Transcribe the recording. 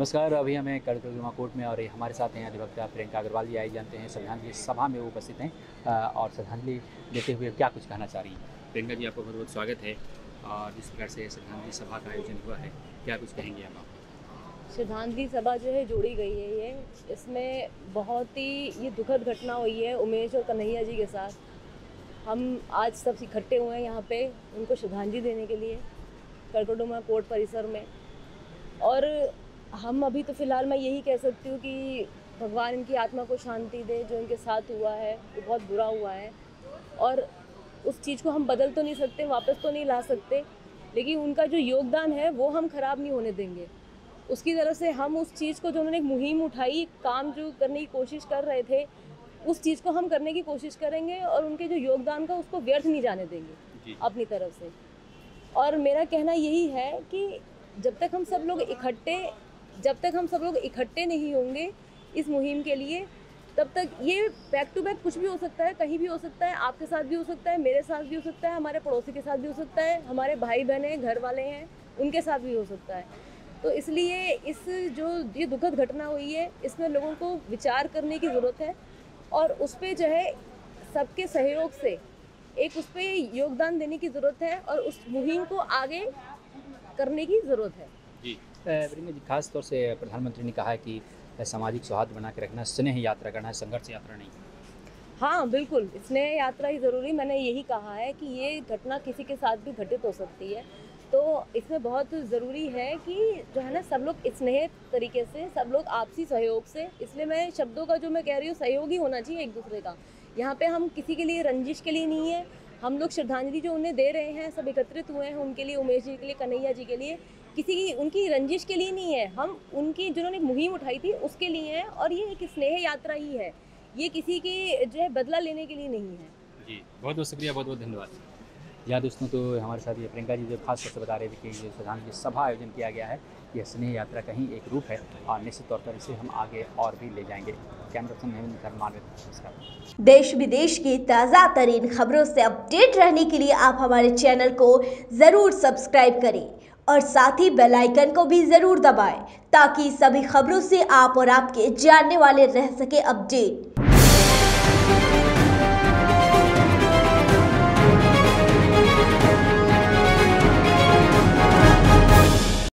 नमस्कार। अभी हमें करकड़ूमा कोर्ट में और हमारे साथ हैं अधिवक्ता प्रियंका अग्रवाल जी। आई जानते हैं श्रद्धांजलि सभा में वो उपस्थित हैं और श्रद्धांजलि देते हुए क्या कुछ कहना चाह रही हैं। प्रियंका जी, आपका बहुत बहुत स्वागत है। और जिस प्रकार से श्रद्धांजलि सभा का आयोजन हुआ है, क्या कुछ कहेंगे आप? श्रद्धांजलि सभा जो है जोड़ी गई है, ये इसमें बहुत ही ये दुखद घटना हुई है उमेश और कन्हैया जी के साथ। हम आज सब इकट्ठे हुए हैं यहाँ पे उनको श्रद्धांजलि देने के लिए करकड़ूमा कोर्ट परिसर में। और हम अभी तो फ़िलहाल मैं यही कह सकती हूँ कि भगवान इनकी आत्मा को शांति दे। जो इनके साथ हुआ है वो बहुत बुरा हुआ है और उस चीज़ को हम बदल तो नहीं सकते, वापस तो नहीं ला सकते, लेकिन उनका जो योगदान है वो हम ख़राब नहीं होने देंगे। उसकी तरफ से हम उस चीज़ को जो उन्होंने एक मुहिम उठाई, काम जो करने की कोशिश कर रहे थे, उस चीज़ को हम करने की कोशिश करेंगे और उनके जो योगदान का उसको व्यर्थ नहीं जाने देंगे अपनी तरफ से। और मेरा कहना यही है कि जब तक हम सब लोग इकट्ठे नहीं होंगे इस मुहिम के लिए, तब तक ये बैक टू बैक कुछ भी हो सकता है, कहीं भी हो सकता है। आपके साथ भी हो सकता है, मेरे साथ भी हो सकता है, हमारे पड़ोसी के साथ भी हो सकता है, हमारे भाई बहने घर वाले हैं उनके साथ भी हो सकता है। तो इसलिए इस जो ये दुखद घटना हुई है इसमें लोगों को विचार करने की ज़रूरत है और उस पर जो है सबके सहयोग से एक उस पर योगदान देने की ज़रूरत है और उस मुहिम को आगे करने की ज़रूरत है जी। प्रियंका जी, खास तौर से प्रधानमंत्री ने कहा है कि सामाजिक सौहार्द बना के रखना, स्नेह यात्रा करना है, संघर्ष यात्रा नहीं। हाँ बिल्कुल, स्नेह यात्रा ही ज़रूरी। मैंने यही कहा है कि ये घटना किसी के साथ भी घटित हो सकती है, तो इसमें बहुत ज़रूरी है कि जो है ना सब लोग स्नेह तरीके से, सब लोग आपसी सहयोग से। इसलिए मैं शब्दों का जो मैं कह रही हूँ, सहयोग ही होना चाहिए एक दूसरे का। यहाँ पर हम किसी के लिए रंजिश के लिए नहीं है। हम लोग श्रद्धांजलि जो उन्हें दे रहे हैं, सब एकत्रित हुए हैं उनके लिए, उमेश जी के लिए, कन्हैया जी के लिए, किसी की उनकी रंजिश के लिए नहीं है। हम उनकी जिन्होंने मुहिम उठाई थी उसके लिए है और ये एक स्नेह यात्रा ही है, ये किसी की जो है बदला लेने के लिए नहीं है जी। बहुत बहुत शुक्रिया, बहुत बहुत धन्यवाद। या दोस्तों, तो हमारे साथ ये प्रियंका जी जो खास तौर से बता रहे थे कि जो श्रद्धांजलि सभा आयोजन किया गया है, यह स्नेह यात्रा का ही एक रूप है और निश्चित तौर पर इसे हम आगे और भी ले जाएंगे। देश विदेश की ताज़ा तरीन खबरों से अपडेट रहने के लिए आप हमारे चैनल को जरूर सब्सक्राइब करें और साथ ही बेल आइकन को भी जरूर दबाएं ताकि सभी खबरों से आप और आपके जानने वाले रह सके अपडेट।